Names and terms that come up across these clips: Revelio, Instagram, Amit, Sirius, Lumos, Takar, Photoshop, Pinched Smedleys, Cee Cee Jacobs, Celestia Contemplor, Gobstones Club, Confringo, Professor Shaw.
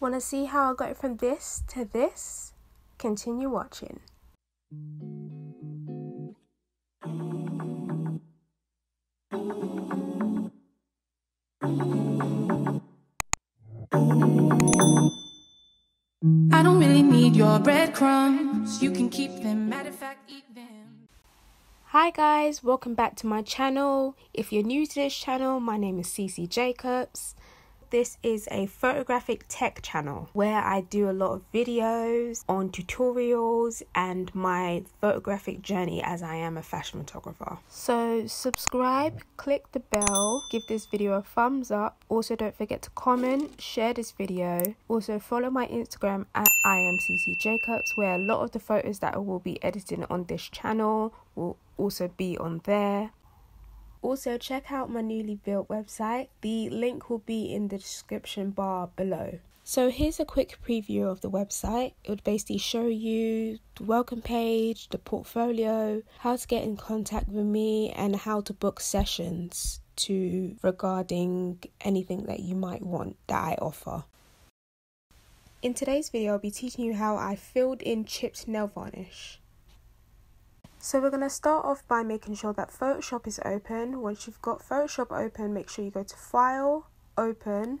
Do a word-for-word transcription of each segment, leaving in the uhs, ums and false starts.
Want to see how I got from this to this? Continue watching. I don't really need your breadcrumbs. You can keep them. Matter of fact, eat them. Hi guys, welcome back to my channel. If you're new to this channel, my name is Cee Cee Jacobs. This is a photographic tech channel where I do a lot of videos on tutorials and my photographic journey, as I am a fashion photographer. So subscribe, click the bell, give this video a thumbs up. Also don't forget to comment, share this video. Also follow my Instagram at I am Cee Cee Jacobs, where a lot of the photos that I will be editing on this channel will also be on there. Also, check out my newly built website. The link will be in the description bar below. So here's a quick preview of the website. It would basically show you the welcome page, the portfolio, how to get in contact with me, and how to book sessions to regarding anything that you might want that I offer. In today's video, I'll be teaching you how I filled in chipped nail varnish. So we're going to start off by making sure that Photoshop is open. Once you've got Photoshop open, make sure you go to File, Open,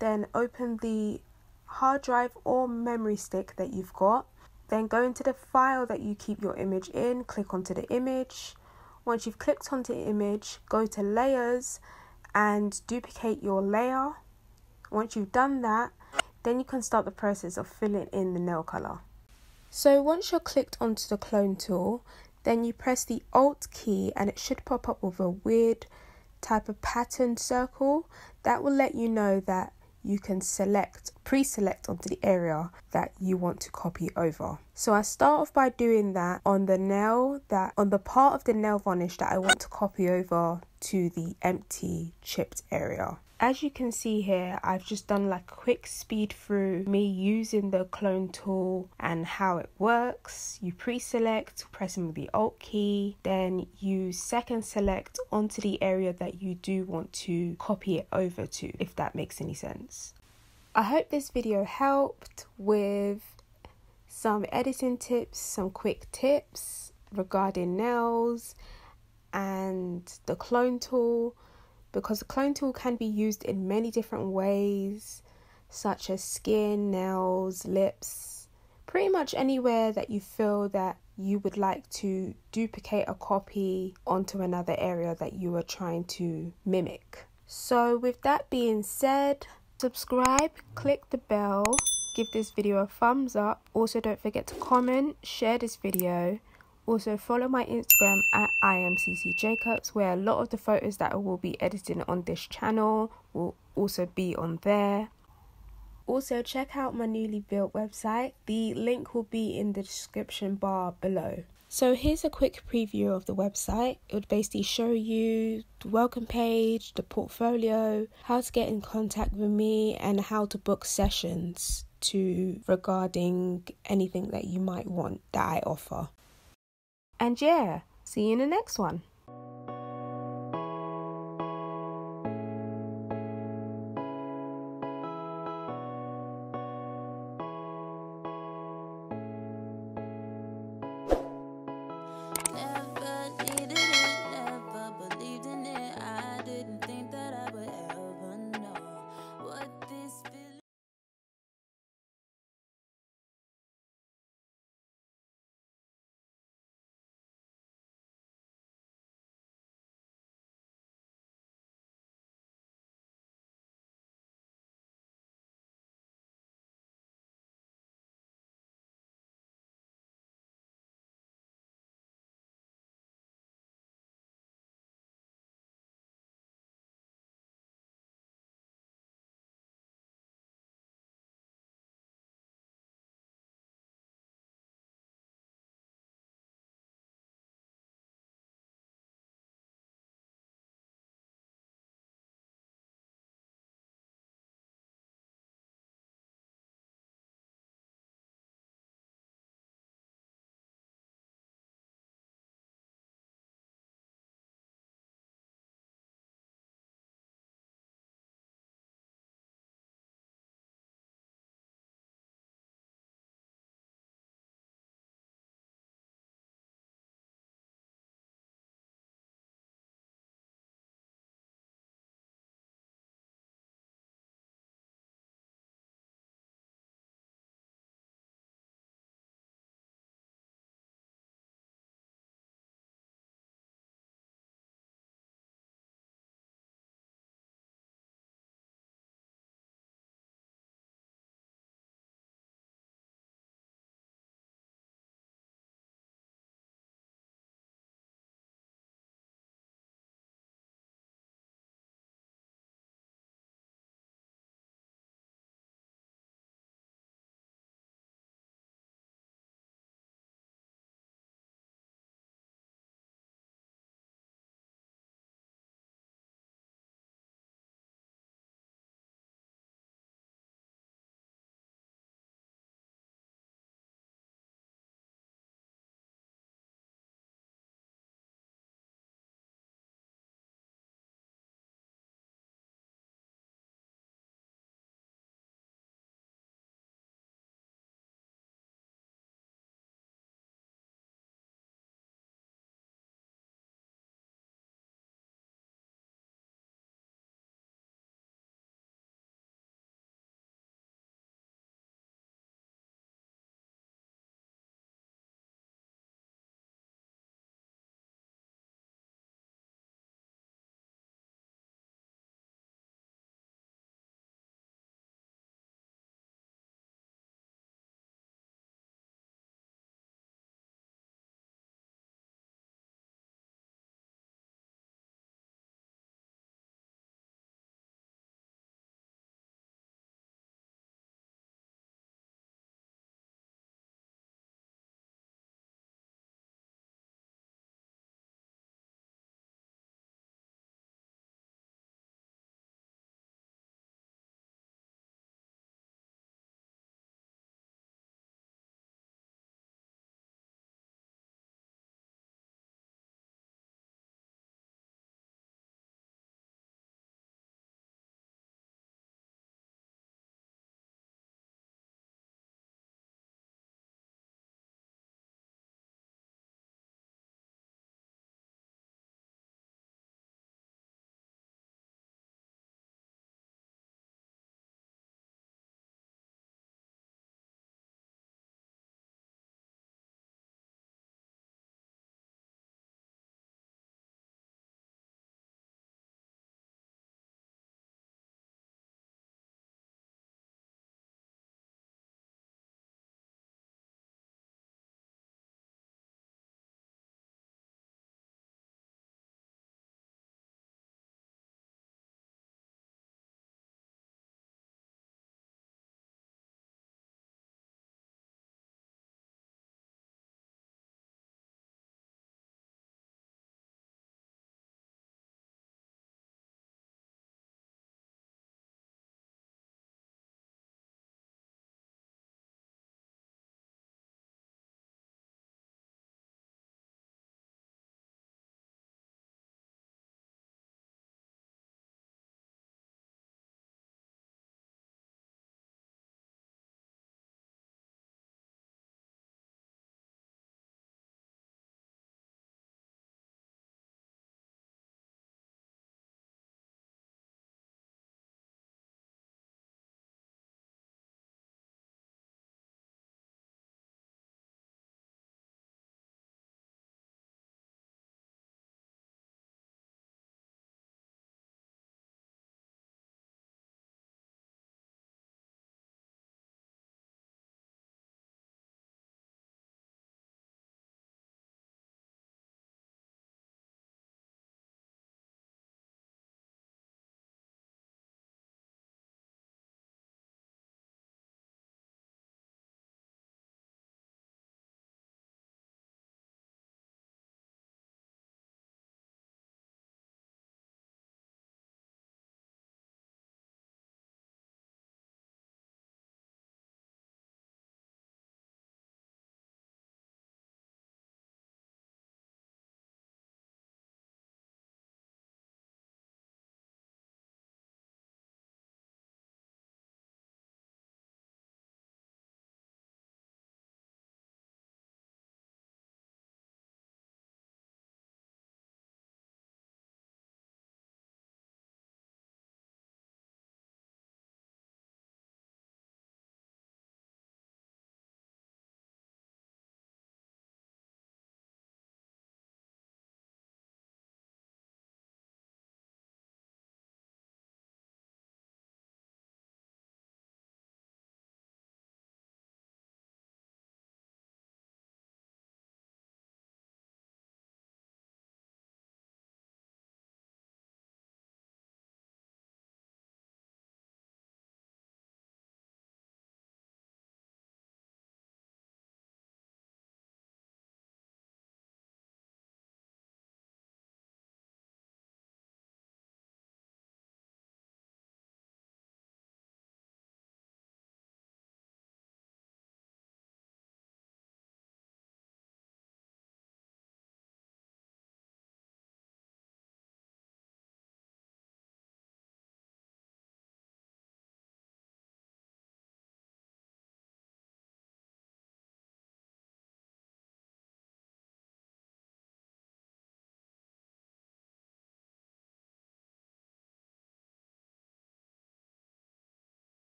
then open the hard drive or memory stick that you've got. Then go into the file that you keep your image in, click onto the image. Once you've clicked onto the image, go to Layers and duplicate your layer. Once you've done that, then you can start the process of filling in the nail colour. So once you're clicked onto the clone tool, then you press the Alt key and it should pop up with a weird type of pattern circle. That will let you know that you can select, pre-select onto the area that you want to copy over. So I start off by doing that on the nail, that on the part of the nail varnish that I want to copy over to the empty chipped area. As you can see here, I've just done like a quick speed through me using the clone tool and how it works. You pre-select, pressing with the Alt key, then you second select onto the area that you do want to copy it over to, if that makes any sense. I hope this video helped with some editing tips, some quick tips regarding nails and the clone tool. Because the clone tool can be used in many different ways, such as skin, nails, lips, pretty much anywhere that you feel that you would like to duplicate a copy onto another area that you are trying to mimic. So with that being said, subscribe, click the bell, give this video a thumbs up. Also don't forget to comment, share this video. Also follow my Instagram at I am Cee Cee Jacobs, where a lot of the photos that I will be editing on this channel will also be on there. Also check out my newly built website. The link will be in the description bar below. So here's a quick preview of the website. It would basically show you the welcome page, the portfolio, how to get in contact with me, and how to book sessions to regarding anything that you might want that I offer. And yeah, see you in the next one.